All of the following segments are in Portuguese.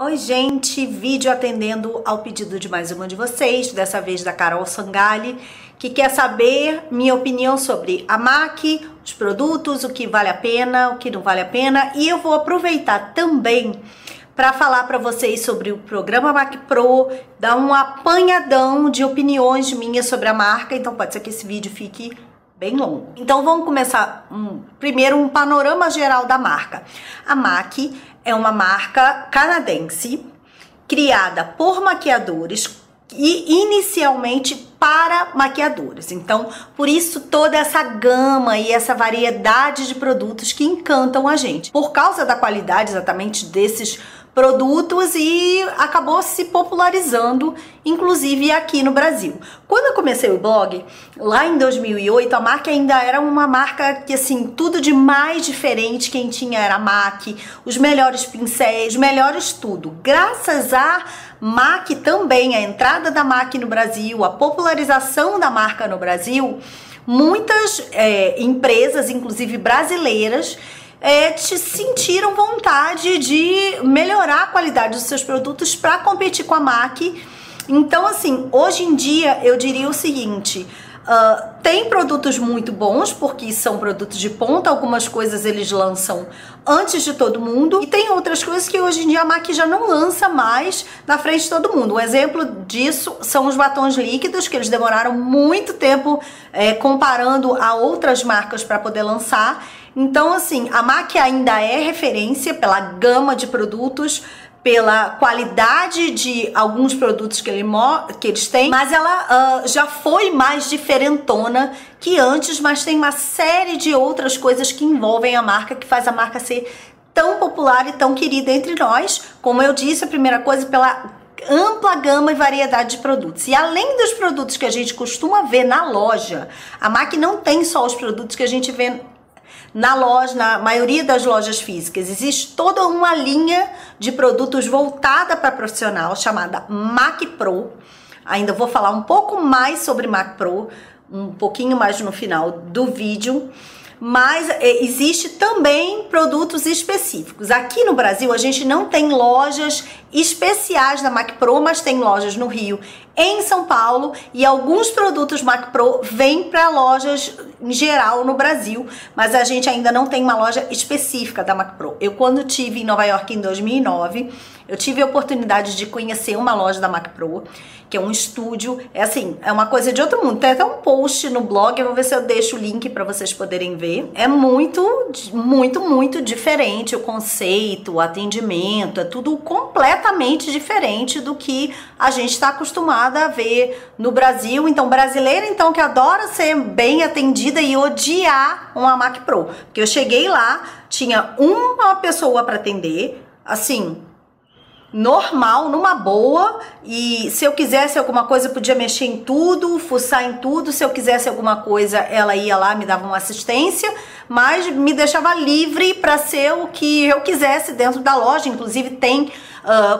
Oi gente, vídeo atendendo ao pedido de mais uma de vocês, dessa vez da Carol Sangali, que quer saber minha opinião sobre a MAC, os produtos, o que vale a pena, o que não vale a pena, e eu vou aproveitar também para falar para vocês sobre o programa MAC Pro, dar um apanhadão de opiniões minhas sobre a marca, então pode ser que esse vídeo fique bem longo. Então vamos começar primeiro um panorama geral da marca. A MAC é uma marca canadense, criada por maquiadores e inicialmente para maquiadores. Então, por isso toda essa gama e essa variedade de produtos que encantam a gente. Por causa da qualidade exatamente desses produtos e acabou se popularizando, inclusive aqui no Brasil. Quando eu comecei o blog, lá em 2008, a MAC ainda era uma marca que, assim, tudo de mais diferente, quem tinha era a MAC, os melhores pincéis, melhores tudo. Graças à MAC também, a entrada da MAC no Brasil, a popularização da marca no Brasil, muitas empresas, inclusive brasileiras, te sentiram vontade de melhorar a qualidade dos seus produtos para competir com a MAC. Então, assim, hoje em dia eu diria o seguinte, tem produtos muito bons, porque são produtos de ponta, algumas coisas eles lançam antes de todo mundo, e tem outras coisas que hoje em dia a MAC já não lança mais na frente de todo mundo. Um exemplo disso são os batons líquidos, que eles demoraram muito tempo comparando a outras marcas para poder lançar. Então, assim, a MAC ainda é referência pela gama de produtos, pela qualidade de alguns produtos que eles têm, mas ela já foi mais diferentona que antes, mas tem uma série de outras coisas que envolvem a marca, que faz a marca ser tão popular e tão querida entre nós. Como eu disse, a primeira coisa, pela ampla gama e variedade de produtos. E além dos produtos que a gente costuma ver na loja, a MAC não tem só os produtos que a gente vê na loja, na maioria das lojas físicas. Existe toda uma linha de produtos voltada para profissional chamada MAC Pro. Ainda vou falar um pouco mais sobre MAC Pro, um pouquinho mais no final do vídeo. Mas existe também produtos específicos. Aqui no Brasil a gente não tem lojas especiais da MAC Pro, mas tem lojas no Rio, em São Paulo, e alguns produtos MAC Pro vêm para lojas em geral no Brasil, mas a gente ainda não tem uma loja específica da MAC Pro. Eu, quando estive em Nova York em 2009, eu tive a oportunidade de conhecer uma loja da MAC Pro, que é um estúdio, é assim, é uma coisa de outro mundo. Tem até um post no blog, eu vou ver se eu deixo o link para vocês poderem ver. É muito diferente o conceito, o atendimento, é tudo completamente diferente do que a gente está acostumada a ver no Brasil. Então, brasileira, então, que adora ser bem atendida e odiar uma MAC Pro. Porque eu cheguei lá, tinha uma pessoa para atender, assim, normal, numa boa, e se eu quisesse alguma coisa, podia mexer em tudo, fuçar em tudo, se eu quisesse alguma coisa, ela ia lá, me dava uma assistência, mas me deixava livre para ser o que eu quisesse dentro da loja. Inclusive tem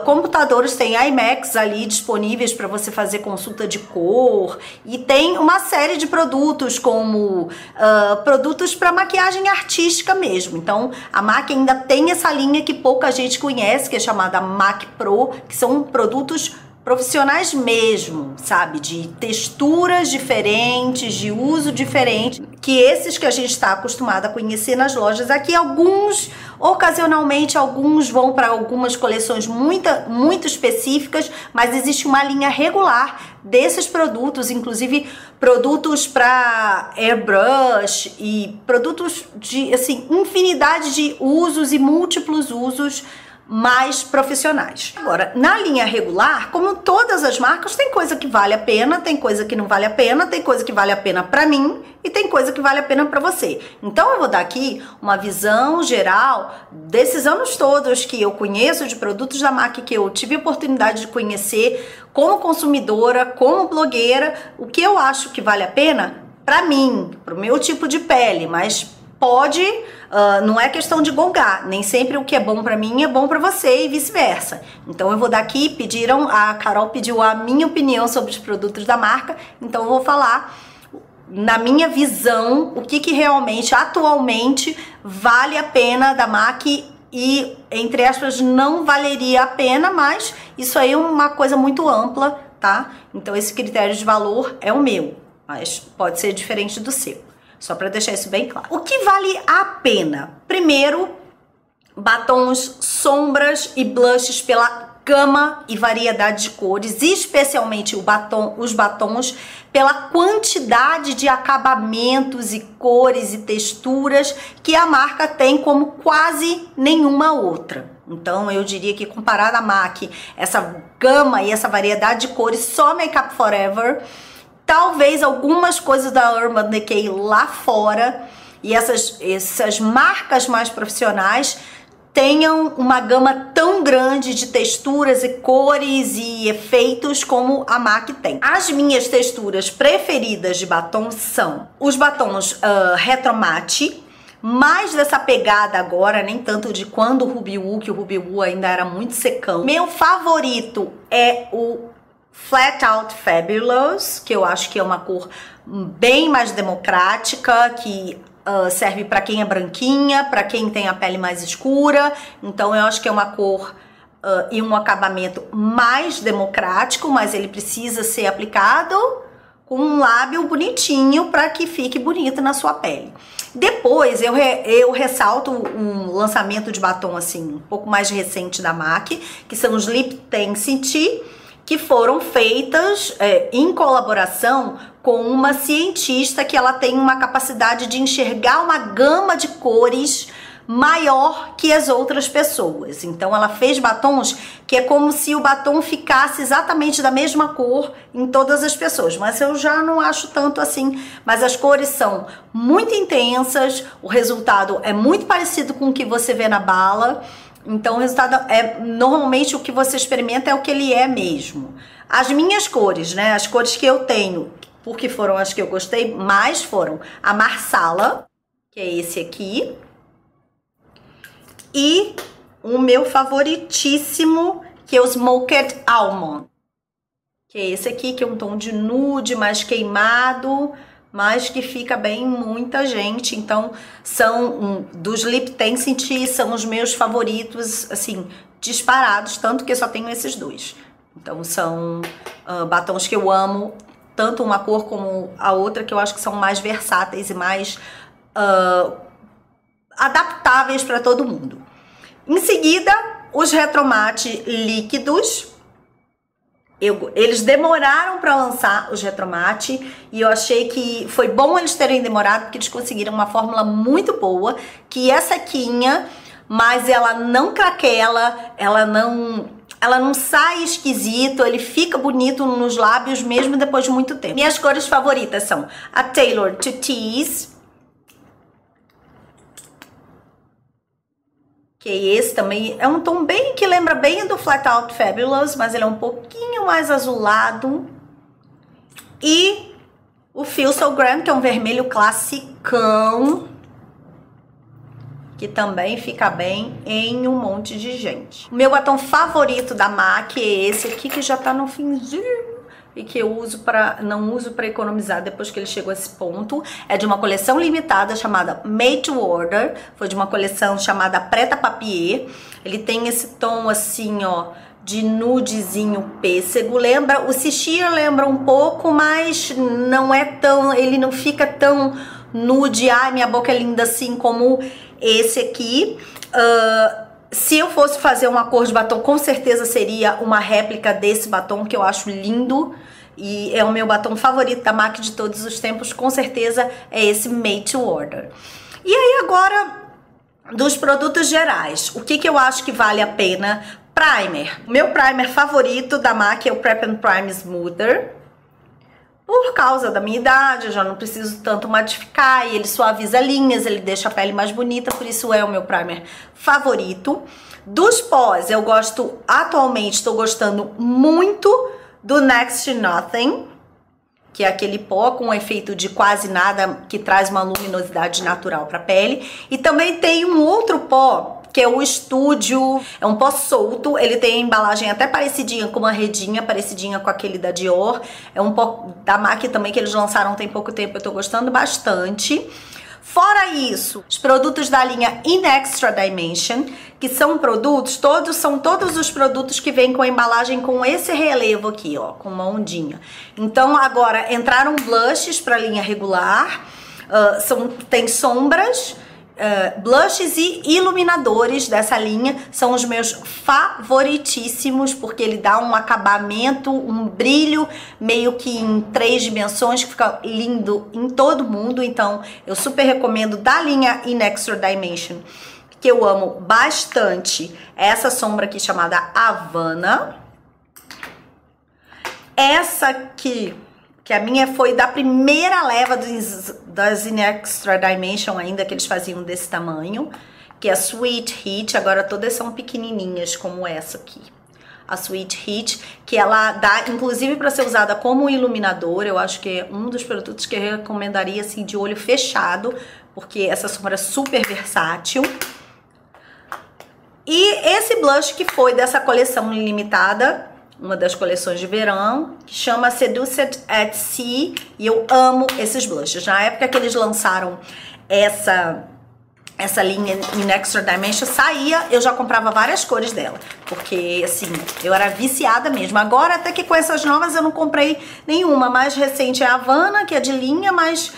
computadores, tem iMacs ali disponíveis para você fazer consulta de cor, e tem uma série de produtos, como produtos para maquiagem artística mesmo. Então a MAC ainda tem essa linha que pouca gente conhece, que é chamada MAC Pro, que são produtos profissionais mesmo, sabe? De texturas diferentes, de uso diferente, que esses que a gente está acostumado a conhecer nas lojas aqui. Alguns, ocasionalmente, alguns vão para algumas coleções muito específicas, mas existe uma linha regular desses produtos, inclusive produtos para airbrush e produtos de, assim, infinidade de usos e múltiplos usos mais profissionais. Agora, na linha regular, como todas as marcas, tem coisa que vale a pena, tem coisa que não vale a pena, tem coisa que vale a pena para mim e tem coisa que vale a pena para você. Então eu vou dar aqui uma visão geral desses anos todos que eu conheço de produtos da MAC, que eu tive a oportunidade de conhecer como consumidora, como blogueira, o que eu acho que vale a pena para mim, para o meu tipo de pele, mas pode, não é questão de gongar, nem sempre o que é bom pra mim é bom pra você e vice-versa. Então eu vou dar aqui, a Carol pediu a minha opinião sobre os produtos da marca, então eu vou falar na minha visão o que realmente, atualmente, vale a pena da MAC e, entre aspas, não valeria a pena, mas isso aí é uma coisa muito ampla, tá? Então esse critério de valor é o meu, mas pode ser diferente do seu, só pra deixar isso bem claro. O que vale a pena? Primeiro, batons, sombras e blushes pela gama e variedade de cores, especialmente o batom, os batons, pela quantidade de acabamentos e cores e texturas que a marca tem como quase nenhuma outra. Então eu diria que comparada à MAC, essa gama e essa variedade de cores, só Make Up For Ever, talvez algumas coisas da Urban Decay lá fora e essas marcas mais profissionais tenham uma gama tão grande de texturas e cores e efeitos como a MAC tem. As minhas texturas preferidas de batom são os batons Retro Matte, mais dessa pegada agora, nem tanto de quando o Ruby Woo, que o Ruby Woo ainda era muito secão. Meu favorito é o Flat Out Fabulous, que eu acho que é uma cor bem mais democrática, que serve para quem é branquinha, para quem tem a pele mais escura. Então eu acho que é uma cor e um acabamento mais democrático, mas ele precisa ser aplicado com um lábio bonitinho para que fique bonito na sua pele. Depois eu ressalto um lançamento de batom assim um pouco mais recente da MAC, que são os Liptensity, que foram feitas em colaboração com uma cientista que ela tem uma capacidade de enxergar uma gama de cores maior que as outras pessoas. Então ela fez batons que é como se o batom ficasse exatamente da mesma cor em todas as pessoas, mas eu já não acho tanto assim. Mas as cores são muito intensas, o resultado é muito parecido com o que você vê na bala. Então o resultado é, normalmente o que você experimenta é o que ele é mesmo. As minhas cores, né, as cores que eu tenho, porque foram as que eu gostei mais, foram a Marsala, que é esse aqui, e o meu favoritíssimo, que é o Smoked Almond, que é esse aqui, que é um tom de nude mais queimado, mas que fica bem muita gente. Então são dos Liptensity, são os meus favoritos assim disparados, tanto que eu só tenho esses dois. Então são batons que eu amo, tanto uma cor como a outra, que eu acho que são mais versáteis e mais adaptáveis para todo mundo. Em seguida, os Retro Matte líquidos. Eles demoraram para lançar os Retro Matte e eu achei que foi bom eles terem demorado, porque eles conseguiram uma fórmula muito boa, que é sequinha, mas ela não craquela, ela não sai esquisito, ele fica bonito nos lábios mesmo depois de muito tempo. Minhas cores favoritas são a Tailored to Tease, que esse também é um tom bem que lembra bem do Flat Out Fabulous, mas ele é um pouquinho mais azulado. E o Feel So Grand, que é um vermelho classicão, que também fica bem em um monte de gente. O meu batom favorito da MAC é esse aqui, que já tá no finzinho, e que eu uso não uso para economizar depois que ele chegou a esse ponto. É de uma coleção limitada chamada Made to Order, foi de uma coleção chamada Pret a Papier. Ele tem esse tom assim, ó, de nudezinho pêssego. Lembra, o Sixia lembra um pouco, mas não é tão, ele não fica tão nude, ai minha boca é linda assim, como esse aqui. Se eu fosse fazer uma cor de batom, com certeza seria uma réplica desse batom, que eu acho lindo. E é o meu batom favorito da MAC de todos os tempos, com certeza é esse Made to Order. E aí agora, dos produtos gerais, o que que eu acho que vale a pena? Primer. Meu primer favorito da MAC é o Prep and Prime Smoother. Por causa da minha idade, eu já não preciso tanto modificar, e ele suaviza linhas, ele deixa a pele mais bonita, por isso é o meu primer favorito. Dos pós, eu gosto, atualmente, estou gostando muito do Next to Nothing, que é aquele pó com efeito de quase nada, que traz uma luminosidade natural para a pele. E também tem um outro pó, que é o Estúdio, é um pó solto, ele tem a embalagem até parecidinha com uma redinha, parecidinha com aquele da Dior, é um pó da MAC também que eles lançaram tem pouco tempo, eu tô gostando bastante. Fora isso, os produtos da linha In Extra Dimension, que são produtos, são todos os produtos que vêm com a embalagem com esse relevo aqui, ó, com uma ondinha. Então agora entraram blushes para a linha regular, tem sombras, blushes e iluminadores dessa linha, são os meus favoritíssimos, porque ele dá um acabamento, um brilho meio que em 3 dimensões, que fica lindo em todo mundo. Então eu super recomendo da linha In Extra Dimension, que eu amo bastante, essa sombra aqui chamada Havana, essa aqui, que a minha foi da primeira leva das In Extra Dimension ainda, que eles faziam desse tamanho, que é a Sweet Heat. Agora todas são pequenininhas, como essa aqui. A Sweet Heat, que ela dá, inclusive, para ser usada como iluminador. Eu acho que é um dos produtos que eu recomendaria, assim, de olho fechado, porque essa sombra é super versátil. E esse blush que foi dessa coleção limitada, uma das coleções de verão, que chama Seduced at Sea, e eu amo esses blushes. Na época que eles lançaram essa linha In Extra Dimension, saía, eu já comprava várias cores dela, porque assim, eu era viciada mesmo. Agora até que com essas novas eu não comprei nenhuma. A mais recente é a Havana, que é de linha, mas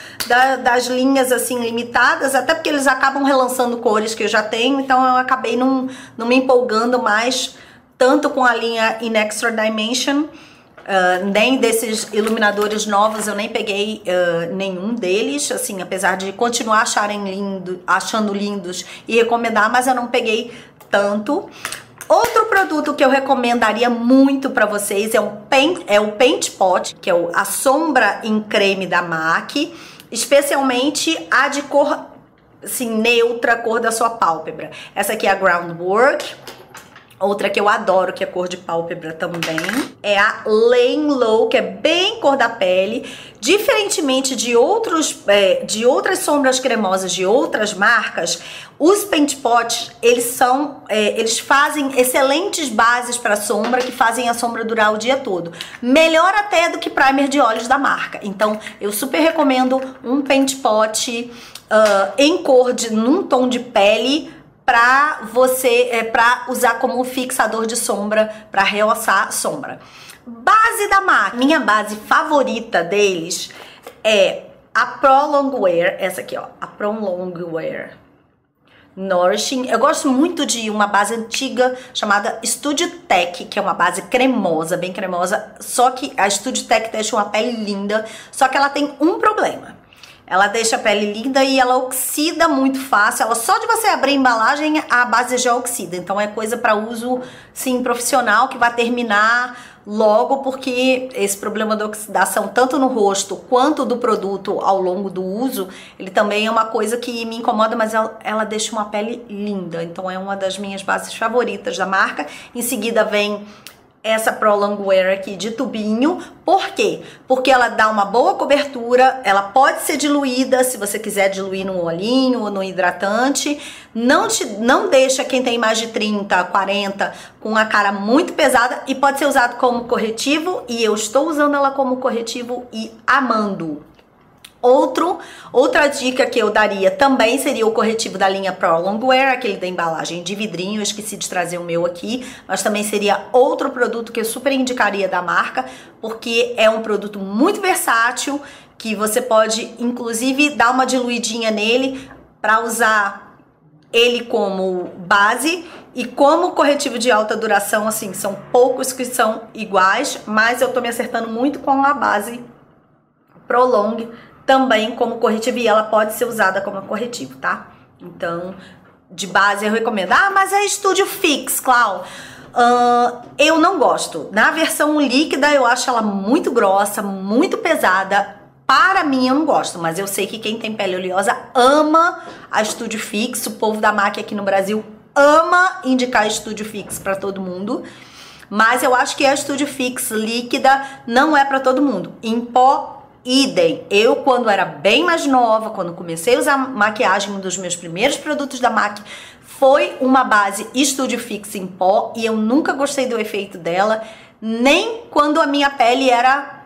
das linhas assim limitadas, até porque eles acabam relançando cores que eu já tenho, então eu acabei não me empolgando mais tanto com a linha In Extra Dimension, nem desses iluminadores novos, eu nem peguei nenhum deles, assim, apesar de continuar achando lindos e recomendar, mas eu não peguei tanto. Outro produto que eu recomendaria muito pra vocês é o Paint Pot, que é a sombra em creme da MAC, especialmente a de cor, assim, neutra, cor da sua pálpebra. Essa aqui é a Groundwork. Outra que eu adoro, que é cor de pálpebra também, é a Laying Low, que é bem cor da pele. Diferentemente de outras sombras cremosas de outras marcas, os Paint Pots, eles fazem excelentes bases para sombra, que fazem a sombra durar o dia todo. Melhor até do que primer de olhos da marca. Então, eu super recomendo um Paint Pot em cor num tom de pele, pra você, pra usar como fixador de sombra, pra realçar a sombra. Base da MAC. Minha base favorita deles é a Pro Longwear, essa aqui, ó, a Pro Longwear Nourishing. Eu gosto muito de uma base antiga chamada Studio Tech, que é uma base cremosa, bem cremosa, só que a Studio Tech deixa uma pele linda, só que ela tem um problema. Ela deixa a pele linda e ela oxida muito fácil. Ela, só de você abrir a embalagem, a base já oxida. Então é coisa para uso, sim, profissional, que vai terminar logo, porque esse problema da oxidação, tanto no rosto quanto do produto ao longo do uso, ele também é uma coisa que me incomoda, mas ela deixa uma pele linda. Então é uma das minhas bases favoritas da marca. Em seguida vem essa Pro Longwear aqui de tubinho. Por quê? Porque ela dá uma boa cobertura, ela pode ser diluída, se você quiser diluir no olhinho ou no hidratante, não deixa quem tem mais de 30, 40 com a cara muito pesada, e pode ser usado como corretivo, e eu estou usando ela como corretivo e amando. Outra dica que eu daria também seria o corretivo da linha Pro Longwear, aquele da embalagem de vidrinho. Eu esqueci de trazer o meu aqui, mas também seria outro produto que eu super indicaria da marca, porque é um produto muito versátil, que você pode, inclusive, dar uma diluidinha nele para usar ele como base e como corretivo de alta duração. Assim, são poucos que são iguais, mas eu tô me acertando muito com a base Pro Long também como corretivo, e ela pode ser usada como corretivo, tá? Então, de base eu recomendo. Ah, mas é Studio Fix, Clau. Eu não gosto. Na versão líquida eu acho ela muito grossa, muito pesada. Para mim, eu não gosto, mas eu sei que quem tem pele oleosa ama a Studio Fix. O povo da MAC aqui no Brasil ama indicar Studio Fix para todo mundo. Mas eu acho que a Studio Fix líquida não é para todo mundo. Em pó, idem. Eu, quando era bem mais nova, quando comecei a usar maquiagem, um dos meus primeiros produtos da MAC foi uma base Studio Fix em pó, e eu nunca gostei do efeito dela, nem quando a minha pele era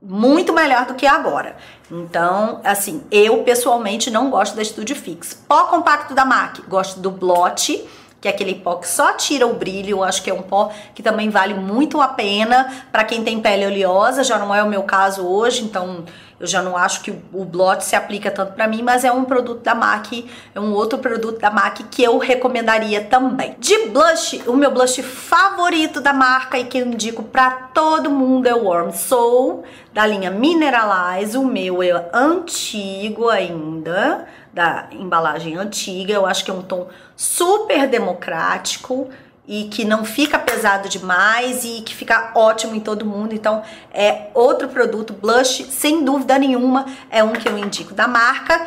muito melhor do que agora. Então, assim, eu pessoalmente não gosto da Studio Fix. Pó compacto da MAC, gosto do Blot, que é aquele pó que só tira o brilho. Eu acho que é um pó que também vale muito a pena pra quem tem pele oleosa. Já não é o meu caso hoje, então eu já não acho que o Blot se aplica tanto pra mim, mas é um produto da MAC, é um outro produto da MAC que eu recomendaria também. De blush, o meu blush favorito da marca e que eu indico pra todo mundo é o Warm Soul, da linha Mineralize. O meu é antigo ainda, da embalagem antiga. Eu acho que é um tom super democrático e que não fica pesado demais e que fica ótimo em todo mundo. Então é outro produto, blush, sem dúvida nenhuma, é um que eu indico da marca.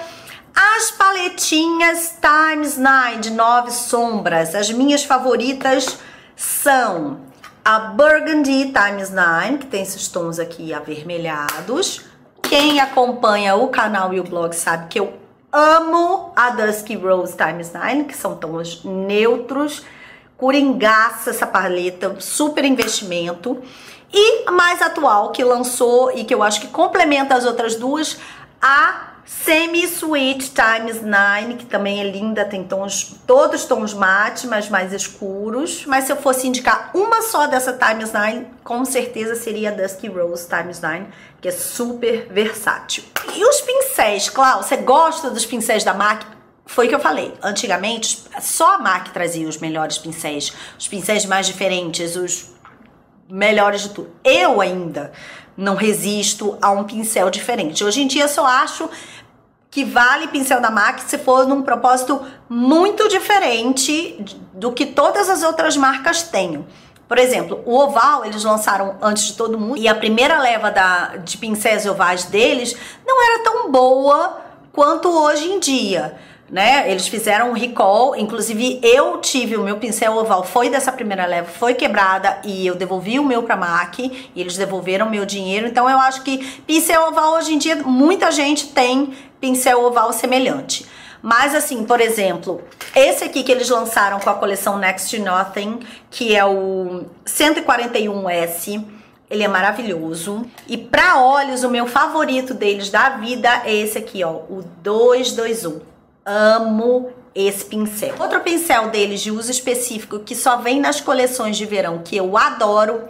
As paletinhas Times Nine, de 9 sombras, as minhas favoritas são a Burgundy Times Nine, que tem esses tons aqui avermelhados. Quem acompanha o canal e o blog sabe que eu amo a Dusky Rose Times Nine, que são tons neutros. Coringaça essa paleta, super investimento. E a mais atual que lançou e que eu acho que complementa as outras duas, a Semi-Sweet Times Nine, que também é linda, tem tons, todos tons mate, mas mais escuros. Mas se eu fosse indicar uma só dessa Times Nine, com certeza seria a Dusky Rose Times Nine, que é super versátil. E os pincéis, Clau, você gosta dos pincéis da MAC? Foi o que eu falei, antigamente só a MAC trazia os melhores pincéis, os pincéis mais diferentes, os melhores de tudo. Eu ainda não resisto a um pincel diferente. Hoje em dia eu só acho que vale pincel da MAC se for num propósito muito diferente do que todas as outras marcas têm. Por exemplo, o oval eles lançaram antes de todo mundo e a primeira leva de pincéis ovais deles não era tão boa quanto hoje em dia. Né? Eles fizeram um recall, inclusive eu tive o meu pincel oval, foi dessa primeira leva, foi quebrada e eu devolvi o meu pra MAC e eles devolveram meu dinheiro. Então eu acho que pincel oval hoje em dia, muita gente tem pincel oval semelhante. Mas assim, por exemplo, esse aqui que eles lançaram com a coleção Next to Nothing, que é o 141S, ele é maravilhoso. E pra olhos, o meu favorito deles da vida é esse aqui, ó, o 221. Amo esse pincel. Outro pincel deles de uso específico que só vem nas coleções de verão, que eu adoro,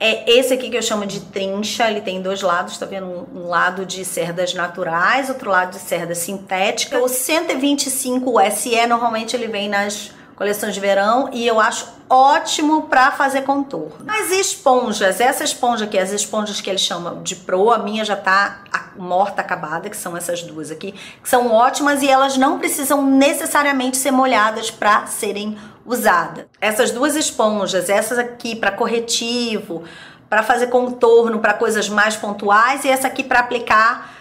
é esse aqui que eu chamo de trincha. Ele tem dois lados, tá vendo? Um lado de cerdas naturais, outro lado de cerda sintética. O 125SE, normalmente ele vem nas coleções de verão e eu acho ótimo pra fazer contorno. As esponjas, essa esponja aqui, as esponjas que eles chamam de Pro, a minha já tá morta, acabada, que são essas duas aqui, que são ótimas e elas não precisam necessariamente ser molhadas para serem usadas. Essas duas esponjas, essas aqui para corretivo, para fazer contorno, para coisas mais pontuais, e essa aqui para aplicar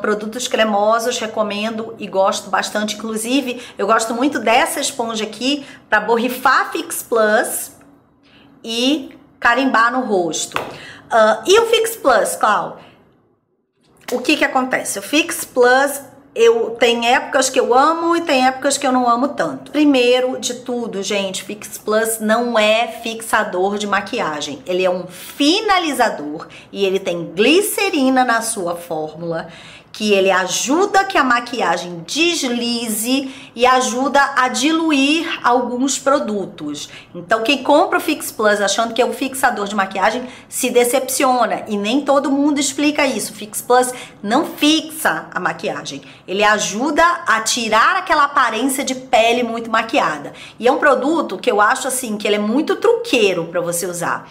produtos cremosos, recomendo e gosto bastante. Inclusive, eu gosto muito dessa esponja aqui para borrifar Fix Plus e carimbar no rosto. E o Fix Plus, Clau? O que que acontece? O Fix Plus, tem épocas que eu amo e tem épocas que eu não amo tanto. Primeiro de tudo, gente, Fix Plus não é fixador de maquiagem. Ele é um finalizador e ele tem glicerina na sua fórmula, que ele ajuda que a maquiagem deslize e ajuda a diluir alguns produtos. Então quem compra o Fix Plus achando que é um fixador de maquiagem se decepciona, e nem todo mundo explica isso. O Fix Plus não fixa a maquiagem, ele ajuda a tirar aquela aparência de pele muito maquiada. E é um produto que eu acho assim, que ele é muito truqueiro para você usar.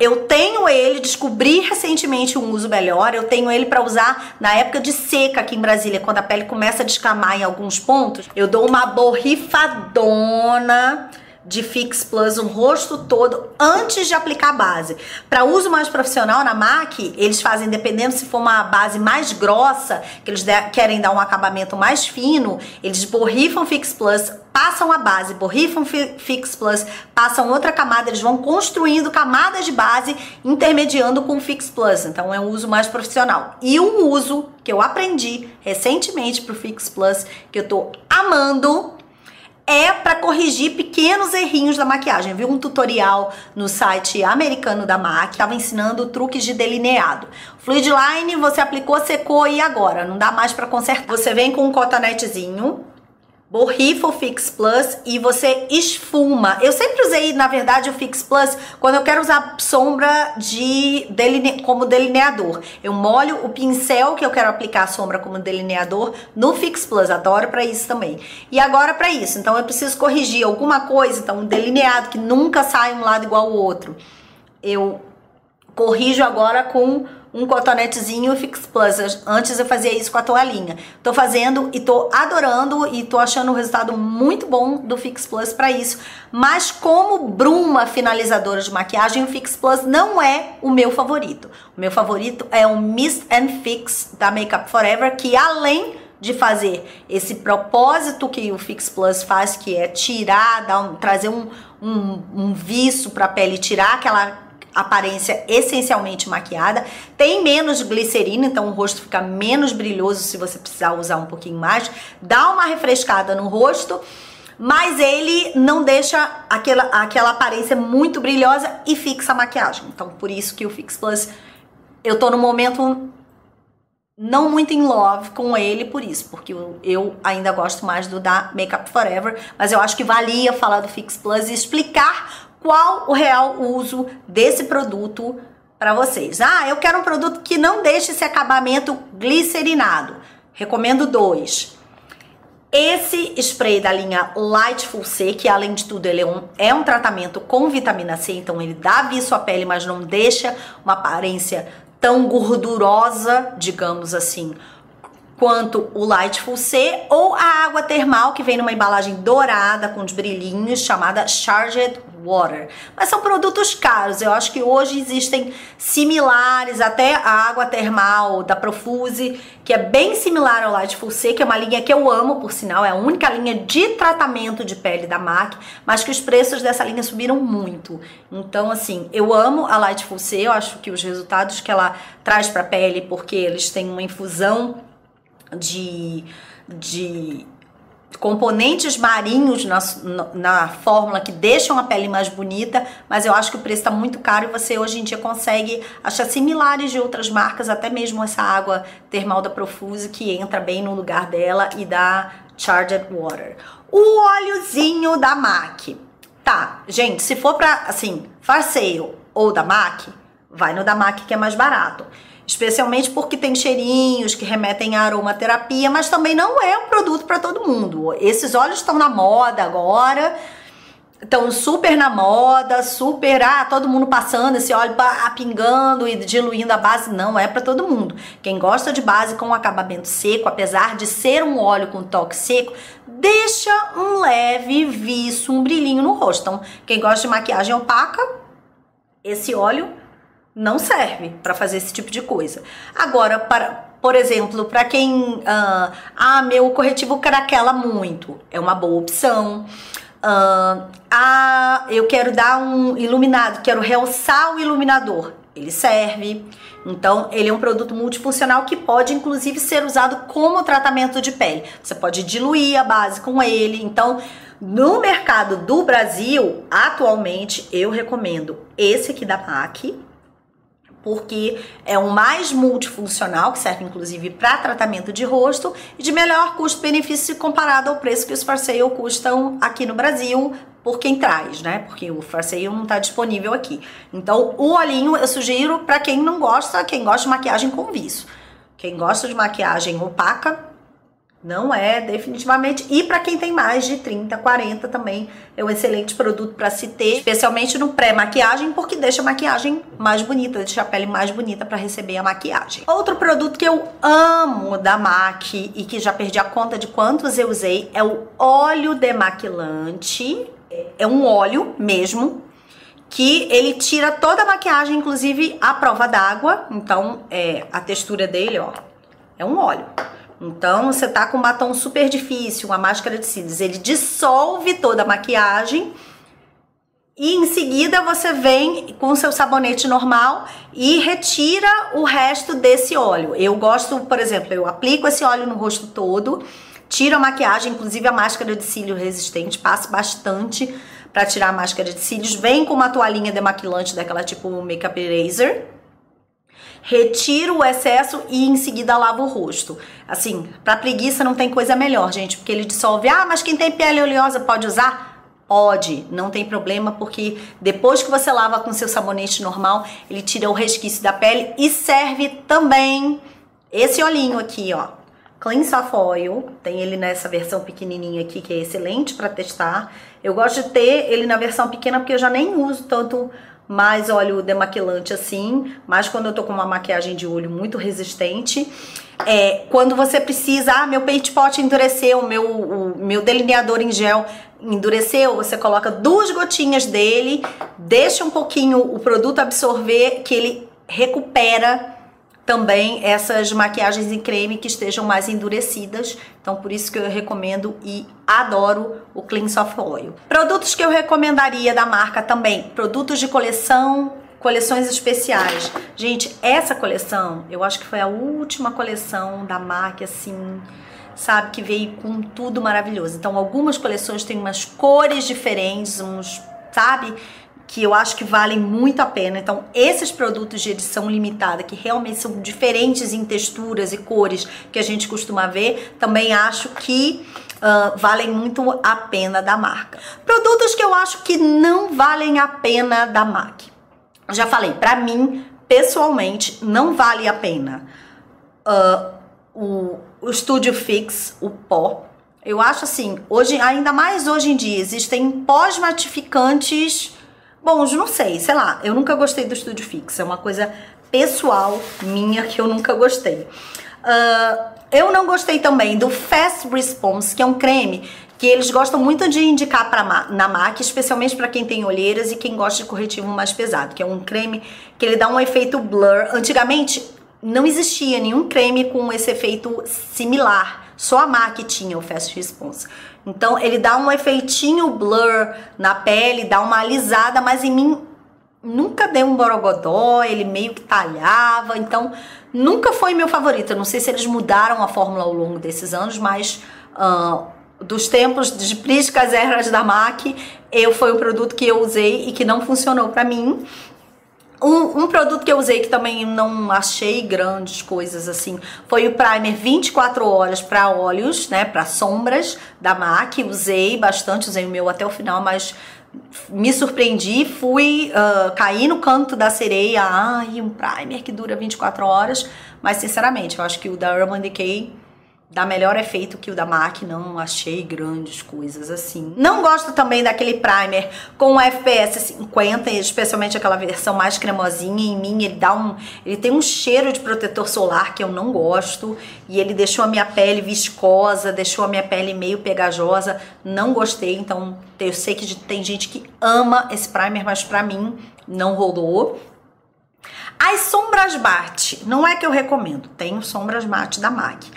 Eu tenho ele, descobri recentemente um uso melhor, eu tenho ele pra usar na época de seca aqui em Brasília, quando a pele começa a descamar em alguns pontos, eu dou uma borrifadona de Fix Plus no rosto todo antes de aplicar a base. Para uso mais profissional na MAC, eles fazem, dependendo se for uma base mais grossa, que eles querem dar um acabamento mais fino, eles borrifam Fix Plus, passam a base, borrifam Fix Plus, passam outra camada, eles vão construindo camadas de base, intermediando com Fix Plus. Então é um uso mais profissional. E um uso que eu aprendi recentemente pro Fix Plus, que eu tô amando, é para corrigir pequenos errinhos da maquiagem. Eu vi um tutorial no site americano da MAC, estava ensinando truques de delineado. Fluidline, você aplicou, secou e agora? Não dá mais para consertar. Você vem com um cotonetezinho, borrifa o Fix Plus e você esfuma. Eu sempre usei, na verdade, o Fix Plus quando eu quero usar sombra de como delineador. Eu molho o pincel que eu quero aplicar a sombra como delineador no Fix Plus. Adoro pra isso também. E agora pra isso. Então eu preciso corrigir alguma coisa. Então um delineado que nunca sai um lado igual ao outro. Eu corrijo agora com um cotonetezinho Fix Plus. Antes eu fazia isso com a toalhinha. Tô fazendo e tô adorando e tô achando um resultado muito bom do Fix Plus pra isso. Mas como bruma finalizadora de maquiagem, o Fix Plus não é o meu favorito. O meu favorito é o Mist and Fix da Make Up For Ever, que além de fazer esse propósito que o Fix Plus faz, que é tirar, trazer um viço pra pele, tirar aquela aparência essencialmente maquiada, tem menos glicerina, então o rosto fica menos brilhoso se você precisar usar um pouquinho mais, dá uma refrescada no rosto, mas ele não deixa aquela aparência muito brilhosa e fixa a maquiagem. Então por isso que o Fix Plus, eu tô no momento não muito in love com ele por isso, porque eu ainda gosto mais do da Make Up For Ever, mas eu acho que valia falar do Fix Plus e explicar qual o real uso desse produto para vocês. Ah, eu quero um produto que não deixe esse acabamento glicerinado. Recomendo dois. Esse spray da linha Light Full C, que além de tudo ele é um tratamento com vitamina C, então ele dá viço à pele, mas não deixa uma aparência tão gordurosa, digamos assim, quanto o Light Full C, ou a água termal, que vem numa embalagem dourada com os brilhinhos, chamada Charged Water. Mas são produtos caros, eu acho que hoje existem similares, até a água termal da Profuse, que é bem similar ao Light Full C, que é uma linha que eu amo, por sinal, é a única linha de tratamento de pele da MAC, mas que os preços dessa linha subiram muito. Então, assim, eu amo a Light Full C, eu acho que os resultados que ela traz pra pele, porque eles têm uma infusão de componentes marinhos na fórmula que deixam a pele mais bonita, mas eu acho que o preço está muito caro e você hoje em dia consegue achar similares de outras marcas, até mesmo essa água termal da Profuse, que entra bem no lugar dela e da Charged Water. O óleozinho da MAC. Tá, gente, se for pra, assim, farseio ou da MAC, vai no da MAC que é mais barato. Especialmente porque tem cheirinhos que remetem à aromaterapia, mas também não é um produto para todo mundo. Esses óleos estão na moda agora, estão super na moda, super, todo mundo passando esse óleo, pingando e diluindo a base. Não é para todo mundo. Quem gosta de base com acabamento seco, apesar de ser um óleo com toque seco, deixa um leve viço, um brilhinho no rosto. Então, quem gosta de maquiagem opaca, esse óleo não serve para fazer esse tipo de coisa. Agora, por exemplo, para quem... meu corretivo craquela muito. É uma boa opção. Eu quero dar um iluminado, quero realçar o iluminador. Ele serve. Então, ele é um produto multifuncional que pode, inclusive, ser usado como tratamento de pele. Você pode diluir a base com ele. Então, no mercado do Brasil, atualmente, eu recomendo esse aqui da MAC, porque é o mais multifuncional, que serve inclusive para tratamento de rosto, e de melhor custo-benefício comparado ao preço que os for sale custam aqui no Brasil, por quem traz, né? Porque o for sale não está disponível aqui. Então, o olhinho eu sugiro para quem não gosta, quem gosta de maquiagem com viço. Quem gosta de maquiagem opaca, não é definitivamente. E para quem tem mais de 30, 40 também é um excelente produto para se ter, especialmente no pré-maquiagem, porque deixa a maquiagem mais bonita, deixa a pele mais bonita para receber a maquiagem. Outro produto que eu amo da MAC e que já perdi a conta de quantos eu usei é o óleo demaquilante. É um óleo mesmo que ele tira toda a maquiagem, inclusive a prova d'água. Então, a textura dele, ó, é um óleo. Então, você tá com um batom super difícil, uma máscara de cílios, ele dissolve toda a maquiagem e em seguida você vem com o seu sabonete normal e retira o resto desse óleo. Eu gosto, por exemplo, eu aplico esse óleo no rosto todo, tira a maquiagem, inclusive a máscara de cílio resistente, passo bastante pra tirar a máscara de cílios, vem com uma toalhinha demaquilante daquela tipo Make Up Eraser, retiro o excesso e em seguida lavo o rosto. Assim, pra preguiça não tem coisa melhor, gente, porque ele dissolve. Ah, mas quem tem pele oleosa pode usar? Pode, não tem problema, porque depois que você lava com seu sabonete normal, ele tira o resquício da pele e serve também esse olhinho aqui, ó. Cleanse Off Oil, tem ele nessa versão pequenininha aqui, que é excelente pra testar. Eu gosto de ter ele na versão pequena, porque eu já nem uso tanto mais óleo demaquilante assim, mas quando eu tô com uma maquiagem de olho muito resistente. Quando você precisa, meu Paint Pot endureceu, o meu delineador em gel endureceu, você coloca 2 gotinhas dele, deixa um pouquinho o produto absorver, que ele recupera também essas maquiagens em creme que estejam mais endurecidas. Então por isso que eu recomendo e adoro o Cleanse Off Oil. Produtos que eu recomendaria da marca também, produtos de coleção, coleções especiais. Gente, essa coleção, eu acho que foi a última coleção da MAC, assim, sabe, que veio com tudo maravilhoso. Então, algumas coleções têm umas cores diferentes, uns, sabe, que eu acho que valem muito a pena. Então, esses produtos de edição limitada, que realmente são diferentes em texturas e cores que a gente costuma ver, também acho que valem muito a pena da marca. Produtos que eu acho que não valem a pena da MAC. Já falei, pra mim, pessoalmente, não vale a pena o Studio Fix, o pó. Eu acho assim, hoje, ainda mais hoje em dia, existem pós matificantes bons, não sei, sei lá, eu nunca gostei do Studio Fix, é uma coisa pessoal minha que eu nunca gostei. Eu não gostei também do Fast Response, que é um creme que eles gostam muito de indicar na MAC, especialmente para quem tem olheiras e quem gosta de corretivo mais pesado, que é um creme que ele dá um efeito blur. Antigamente não existia nenhum creme com esse efeito similar, só a MAC tinha o Fast Response. Então ele dá um efeitinho blur na pele, dá uma alisada, mas em mim nunca deu um borogodó, ele meio que talhava, então nunca foi meu favorito. Eu não sei se eles mudaram a fórmula ao longo desses anos, mas... dos tempos de priscas erras da MAC, foi um produto que eu usei e que não funcionou pra mim. Um produto que eu usei que também não achei grandes coisas assim, foi o primer 24 horas para óleos, né, para sombras da MAC. Usei bastante, usei o meu até o final, mas me surpreendi, caí no canto da sereia. E um primer que dura 24 horas, mas sinceramente, eu acho que o da Urban Decay dá melhor efeito que o da MAC, não achei grandes coisas assim. Não gosto também daquele primer com FPS 50, especialmente aquela versão mais cremosinha. Em mim, ele tem um cheiro de protetor solar que eu não gosto, e ele deixou a minha pele viscosa, deixou a minha pele meio pegajosa, não gostei. Então eu sei que tem gente que ama esse primer, mas pra mim não rolou. As sombras matte, não é que eu recomendo, tenho sombras matte da MAC.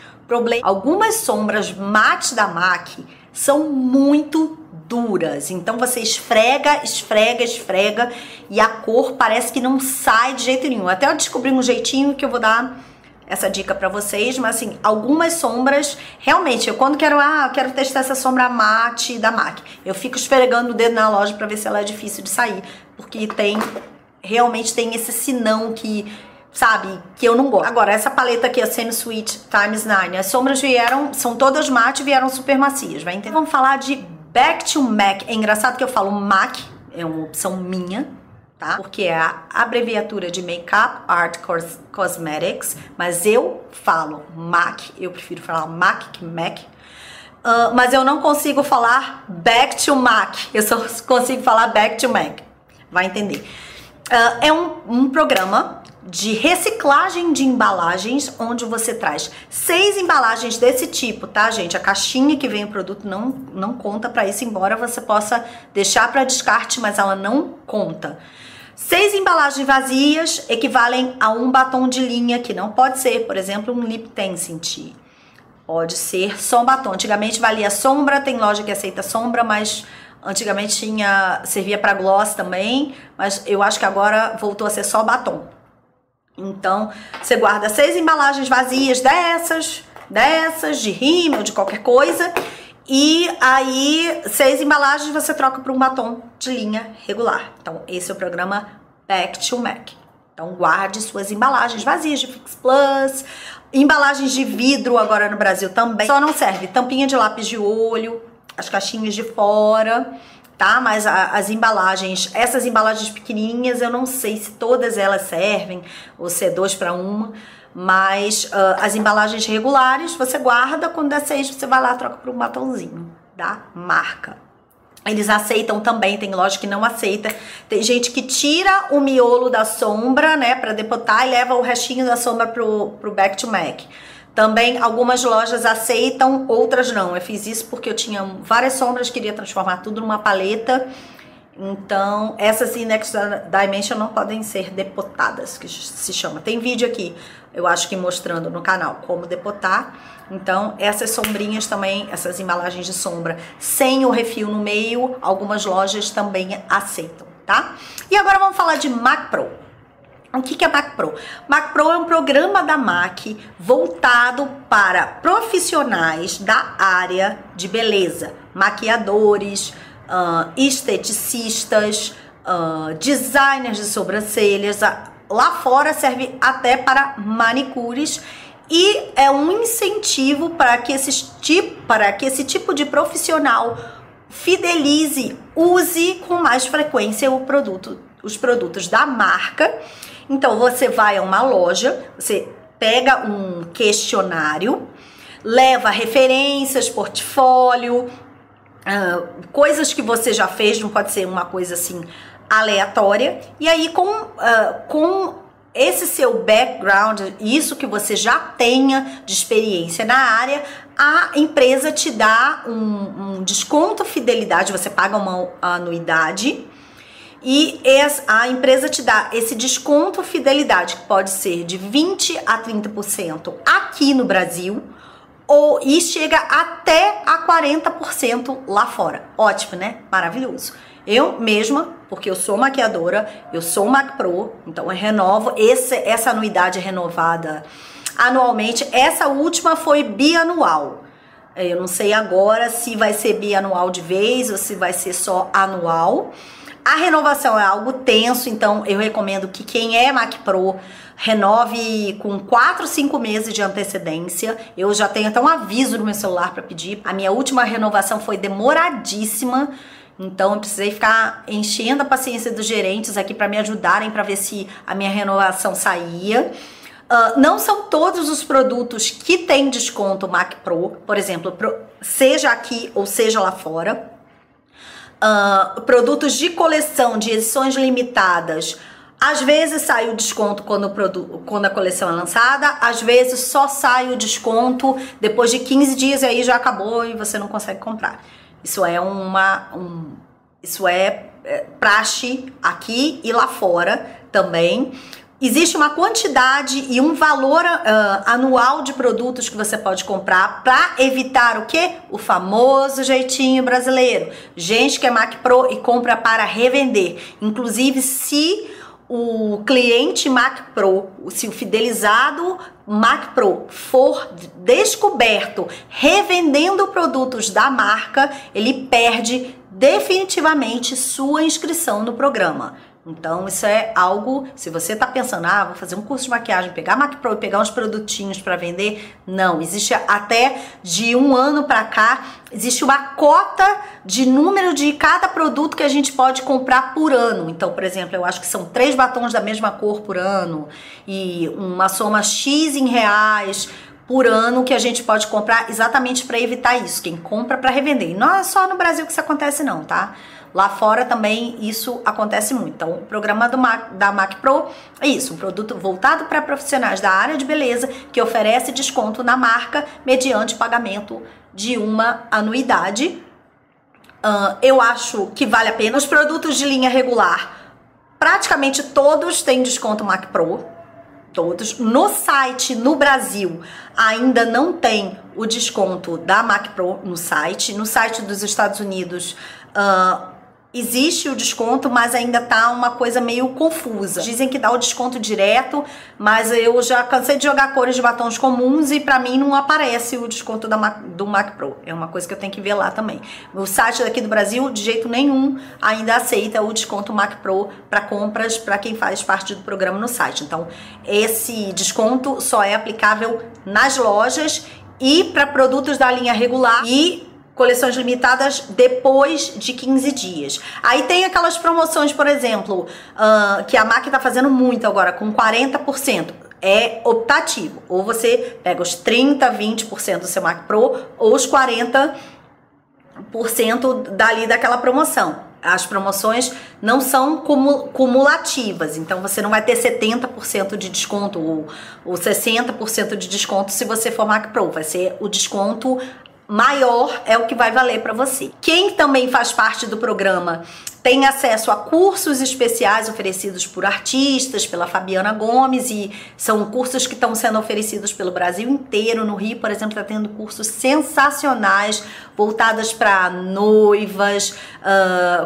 Algumas sombras matte da MAC são muito duras, então você esfrega, esfrega, esfrega e a cor parece que não sai de jeito nenhum. Até eu descobri um jeitinho que eu vou dar essa dica pra vocês, mas assim, algumas sombras, realmente, eu quando quero, eu quero testar essa sombra matte da MAC, eu fico esfregando o dedo na loja pra ver se ela é difícil de sair, porque realmente tem esse sinão que... sabe, que eu não gosto. Agora, essa paleta aqui, a Sweet Heat Times Nine, as sombras são todas matte, vieram super macias, vai entender? Vamos falar de Back to MAC. É engraçado que eu falo MAC, é uma opção minha, tá? Porque é a abreviatura de Makeup Art Cosmetics, mas eu falo MAC, eu prefiro falar MAC que MAC. Mas eu não consigo falar Back to MAC, eu só consigo falar Back to MAC, vai entender? É um programa de reciclagem de embalagens, onde você traz 6 embalagens desse tipo, tá, gente? A caixinha que vem o produto não conta pra isso, embora você possa deixar pra descarte, mas ela não conta. 6 embalagens vazias equivalem a 1 batom de linha, que não pode ser, por exemplo, um Liptensity. Pode ser só um batom. Antigamente valia sombra, tem loja que aceita sombra, mas... antigamente servia pra gloss também, mas eu acho que agora voltou a ser só batom. Então, você guarda 6 embalagens vazias dessas, dessas, de rímel, de qualquer coisa. E aí, 6 embalagens você troca por um batom de linha regular. Então, esse é o programa Back to MAC. Então, guarde suas embalagens vazias de Fix Plus, embalagens de vidro agora no Brasil também. Só não serve tampinha de lápis de olho, as caixinhas de fora, tá? Mas as embalagens, essas embalagens pequenininhas, eu não sei se todas elas servem, ou se é 2 para 1, mas as embalagens regulares você guarda, quando der 6 você vai lá e troca por um batonzinho da marca. Eles aceitam também, tem loja que não aceita, tem gente que tira o miolo da sombra, né, pra depotar e leva o restinho da sombra pro Back to MAC. Também algumas lojas aceitam, outras não. Eu fiz isso porque eu tinha várias sombras, queria transformar tudo numa paleta. Então, essas In Extra Dimension não podem ser depotadas, que se chama. Tem vídeo aqui, eu acho que mostrando no canal como depotar. Então, essas sombrinhas também, essas embalagens de sombra sem o refil no meio, algumas lojas também aceitam, tá? E agora vamos falar de MAC Pro. O que é MAC Pro? MAC Pro é um programa da MAC voltado para profissionais da área de beleza, maquiadores, esteticistas, designers de sobrancelhas, lá fora serve até para manicures, e é um incentivo para que esse tipo de profissional fidelize, use com mais frequência os produtos da marca. Então, você vai a uma loja, você pega um questionário, leva referências, portfólio, coisas que você já fez, não pode ser uma coisa assim aleatória. E aí, com esse seu background, isso que você já tenha de experiência na área, a empresa te dá um desconto fidelidade, você paga uma anuidade. E a empresa te dá esse desconto fidelidade, que pode ser de 20% a 30% aqui no Brasil, e chega até a 40% lá fora. Ótimo, né? Maravilhoso. Eu mesma, porque eu sou maquiadora, eu sou MAC Pro, então eu renovo, essa anuidade é renovada anualmente. Essa última foi bianual. Eu não sei agora se vai ser bianual de vez ou se vai ser só anual. A renovação é algo tenso, então eu recomendo que quem é MAC Pro renove com 4, 5 meses de antecedência. Eu já tenho até um aviso no meu celular para pedir. A minha última renovação foi demoradíssima, então eu precisei ficar enchendo a paciência dos gerentes aqui para me ajudarem para ver se a minha renovação saía. Não são todos os produtos que tem desconto MAC Pro, por exemplo, seja aqui ou seja lá fora. Produtos de coleção, de edições limitadas, às vezes sai o desconto quando a coleção é lançada, às vezes só sai o desconto depois de 15 dias e aí já acabou e você não consegue comprar. Isso é praxe aqui e lá fora também. Existe uma quantidade e um valor anual de produtos que você pode comprar para evitar o quê? O famoso jeitinho brasileiro. Gente que é MAC Pro e compra para revender. Inclusive, se o cliente MAC Pro, se o fidelizado MAC Pro for descoberto revendendo produtos da marca, ele perde definitivamente sua inscrição no programa. Então, isso é algo, se você tá pensando, vou fazer um curso de maquiagem, pegar MAC Pro e pegar uns produtinhos para vender, não. Existe até de um ano para cá, existe uma cota de número de cada produto que a gente pode comprar por ano. Então, por exemplo, eu acho que são 3 batons da mesma cor por ano e uma soma X em reais por ano que a gente pode comprar exatamente para evitar isso. Quem compra para revender. E não é só no Brasil que isso acontece não, tá? Lá fora também isso acontece muito. Então, o programa da MAC Pro é isso, um produto voltado para profissionais da área de beleza que oferece desconto na marca mediante pagamento de uma anuidade. Eu acho que vale a pena. Os produtos de linha regular, praticamente todos têm desconto MAC Pro. Todos. No site, no Brasil, ainda não tem o desconto da MAC Pro no site. No site dos Estados Unidos... Existe o desconto, mas ainda tá uma coisa meio confusa. Dizem que dá o desconto direto, mas eu já cansei de jogar cores de batons comuns e pra mim não aparece o desconto do MAC Pro. É uma coisa que eu tenho que ver lá também. O site daqui do Brasil, de jeito nenhum, ainda aceita o desconto MAC Pro pra compras, pra quem faz parte do programa no site. Então, esse desconto só é aplicável nas lojas e pra produtos da linha regular e coleções limitadas depois de 15 dias. Aí tem aquelas promoções, por exemplo, que a MAC tá fazendo muito agora, com 40%. É optativo. Ou você pega os 30, 20% do seu MAC Pro, ou os 40% dali daquela promoção. As promoções não são cumulativas, então você não vai ter 70% de desconto ou 60% de desconto se você for MAC Pro. Vai ser o desconto maior, é o que vai valer para você. Quem também faz parte do programa tem acesso a cursos especiais oferecidos por artistas, pela Fabiana Gomes, e são cursos que estão sendo oferecidos pelo Brasil inteiro. No Rio, por exemplo, está tendo cursos sensacionais voltados para noivas,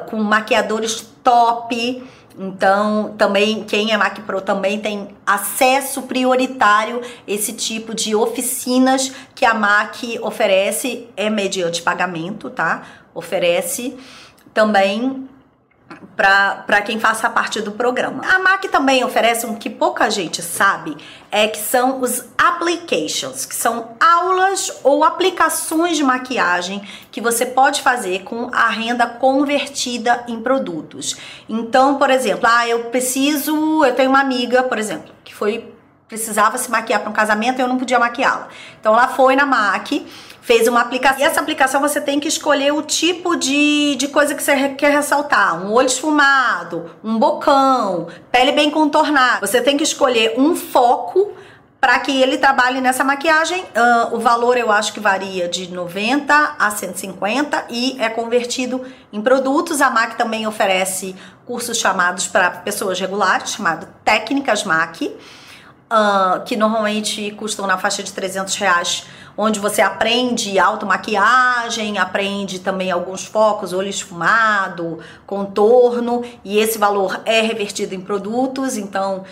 com maquiadores top. Então, também, quem é MAC Pro também tem acesso prioritário a esse tipo de oficinas que a MAC oferece, é mediante pagamento, tá? Oferece também para quem faça parte do programa. A MAC também oferece um que pouca gente sabe, é que são os applications, que são aulas ou aplicações de maquiagem que você pode fazer com a renda convertida em produtos. Então, por exemplo, eu tenho uma amiga, por exemplo, que precisava se maquiar para um casamento e eu não podia maquiá-la. Então ela foi na MAC, fez uma aplicação, e essa aplicação você tem que escolher o tipo de coisa que você quer ressaltar. Um olho esfumado, um bocão, pele bem contornada. Você tem que escolher um foco para que ele trabalhe nessa maquiagem. O valor eu acho que varia de 90 a 150 e é convertido em produtos. A MAC também oferece cursos chamados para pessoas regulares, chamado Técnicas MAC, que normalmente custam na faixa de R$300, onde você aprende automaquiagem, aprende também alguns focos, olho esfumado, contorno, e esse valor é revertido em produtos. Então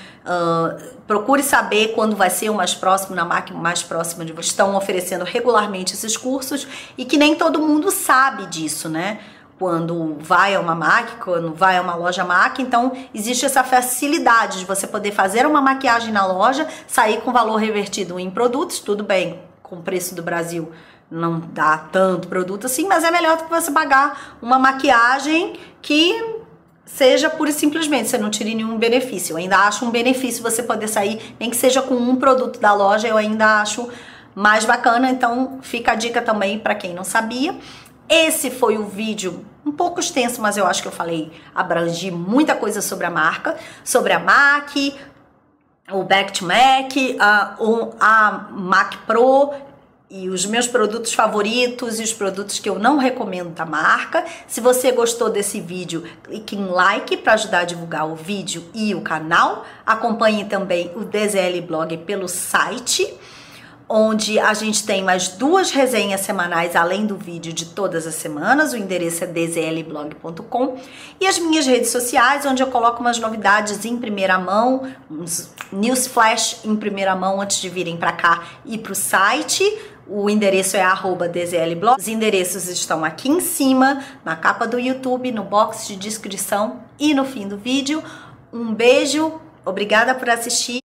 procure saber quando vai ser o mais próximo, na MAC mais próxima de você. Estão oferecendo regularmente esses cursos, e que nem todo mundo sabe disso, né? Quando vai a uma MAC, quando vai a uma loja MAC, então existe essa facilidade de você poder fazer uma maquiagem na loja, sair com valor revertido em produtos. Tudo bem, com o preço do Brasil não dá tanto produto assim, mas é melhor do que você pagar uma maquiagem que seja pura e simplesmente, você não tire nenhum benefício. Eu ainda acho um benefício você poder sair, nem que seja com um produto da loja, eu ainda acho mais bacana. Então fica a dica também para quem não sabia. Esse foi o vídeo um pouco extenso, mas eu acho que eu abrangi muita coisa sobre a marca, sobre a MAC, o Back to MAC, a MAC Pro e os meus produtos favoritos e os produtos que eu não recomendo da marca. Se você gostou desse vídeo, clique em like para ajudar a divulgar o vídeo e o canal. Acompanhe também o DZL Blog pelo site, onde a gente tem mais duas resenhas semanais, além do vídeo de todas as semanas. O endereço é dzlblog.com. E as minhas redes sociais, onde eu coloco umas novidades em primeira mão, uns newsflash em primeira mão antes de virem para cá e para o site. O endereço é @dzlblog. Os endereços estão aqui em cima, na capa do YouTube, no box de descrição e no fim do vídeo. Um beijo, obrigada por assistir.